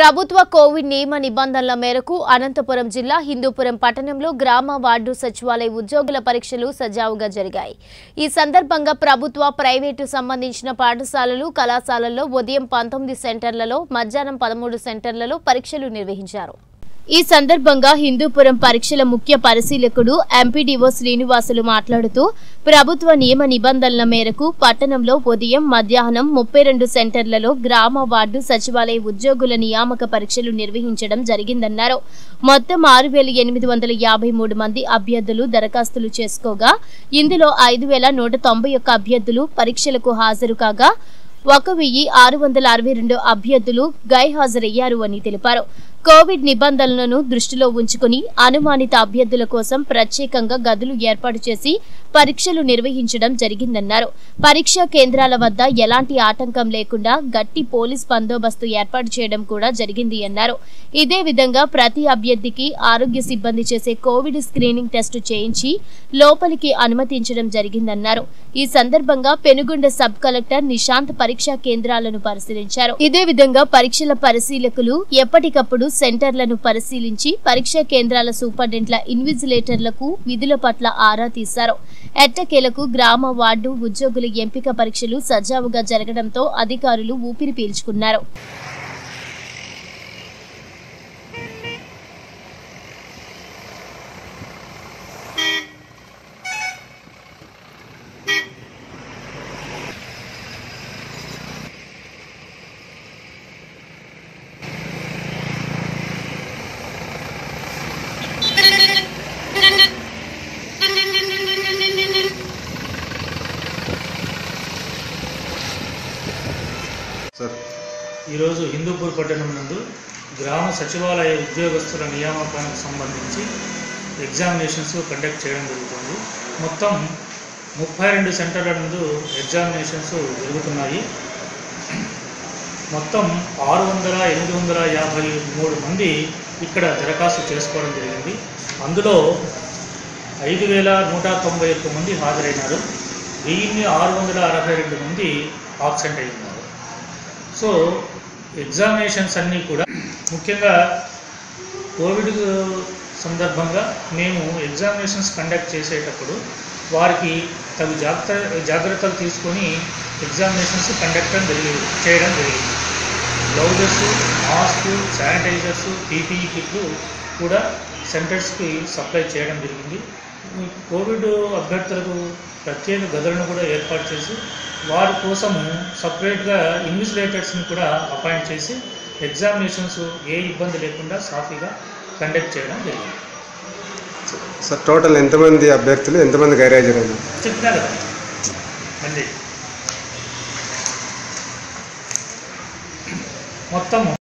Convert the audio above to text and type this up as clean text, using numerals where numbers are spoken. ప్రభుత్వ కోవిడ్ నియమ నిబంధనల మేరకు అనంతపురం జిల్లా హిందూపురం పట్టణంలో గ్రామ వార్డు సచివాలయ ఉద్యోగుల పరీక్షలు సజావుగా జరిగాయి. ఈ సందర్భంగా ప్రభుత్వ ప్రైవేటు సంబంధించిన పాఠశాలలు కళాశాలల్లో ఉదయం 19 సెంటర్లలో మధ్యాహ్నం 13 సెంటర్లలో పరీక్షలు నిర్వహించారు. ఈ సందర్భంగా హిందూపురం పరీక్షల ముఖ్య పరిశీలకుడు ఎంపీడీఓ శ్రీనివాసులు మాట్లాడుతూ ప్రభుత్వ నియమ నిబంధనల మేరకు పట్టణంలో ఉదయం మధ్యాహ్నం 32 సెంటర్లలో గ్రామ వార్డు సచివాలయ ఉద్యోగుల నియామక పరీక్షలు నిర్వహించడం జరిగిందన్నారు. మొత్తం 6853 మంది అభ్యర్థులు దరఖాస్తులు చేసుకోగా ఇందులో 5191 అభ్యర్థులు పరీక్షలకు హాజరు కాగా 1662 అభ్యర్థులు గైహాజరయ్యారు అని తెలిపారు. కోవిడ్ నిబంధనలను దృష్టిలో ఉంచుకుని అనుమానిత అభ్యర్థుల కోసం ప్రత్యేకంగా గదులు ఏర్పాటు చేసి పరీక్షలు నిర్వహించడం జరిగిందన్నారు. పరీక్షా కేంద్రాల వద్ద ఎలాంటి ఆటంకం లేకుండా గట్టి పోలీస్ బందోబస్తు ఏర్పాటు చేయడం కూడా జరిగింది అన్నారు. ఇదే విధంగా ప్రతి అభ్యర్థికి ఆరోగ్య సిబ్బంది చేసే కోవిడ్ స్క్రీనింగ్ టెస్టు చేయించి లోపలికి అనుమతించడం జరిగిందన్నారు. ఈ సందర్భంగా పెనుగొండ సబ్ కలెక్టర్ నిశాంత్ పరీక్షా కేంద్రాలను పరిశీలించారు. ఇదే విధంగా పరీక్షల పరిశీలకులు ఎప్పటికప్పుడు సెంటర్లను పరిశీలించి పరీక్షా కేంద్రాల సూపరింటెండెంట్ల ఇన్విజిలేటర్లకు విధుల పట్ల ఆరా తీశారు. ఎట్టకేలకు గ్రామ వార్డు ఉద్యోగుల ఎంపిక పరీక్షలు సజావుగా జరగడంతో అధికారులు ఊపిరి పీల్చుకున్నారు. ఈరోజు హిందూపూర్ పట్టణం నందు గ్రామ సచివాలయ ఉద్యోగస్తుల నియామకానికి సంబంధించి ఎగ్జామినేషన్స్ కండక్ట్ చేయడం జరుగుతుంది. మొత్తం 32 సెంటర్ల నందు ఎగ్జామినేషన్స్ జరుగుతున్నాయి. మొత్తం 6853 మంది ఇక్కడ దరఖాస్తు చేసుకోవడం జరిగింది. అందులో 5191 మంది హాజరైనారు. 1662 మంది ఆబ్సెంట్ అయ్యారు. సో ఎగ్జామినేషన్స్ అన్నీ కూడా ముఖ్యంగా కోవిడ్ సందర్భంగా మేము ఎగ్జామినేషన్స్ కండక్ట్ చేసేటప్పుడు వారికి తగు జాగ్రత్తలు తీసుకొని ఎగ్జామినేషన్స్ చేయడం జరిగింది. గ్లౌజెస్, మాస్కు, శానిటైజర్స్, పీపీఈ కిట్లు కూడా సెంటర్స్కి సప్లై చేయడం జరిగింది. కోవిడ్ అభ్యర్థులకు ప్రత్యేక గదులను కూడా ఏర్పాటు చేసి వారి కోసము సపరేట్గా ఇన్విజిలేటర్స్ని కూడా అపాయింట్ చేసి ఎగ్జామినేషన్స్ ఏ ఇబ్బంది లేకుండా సాఫీగా కండక్ట్ చేయడం జరిగింది. సార్, టోటల్ ఎంతమంది అభ్యర్థులు, ఎంతమంది గైర్హాజరైన చెప్తారు అండి? మొత్తము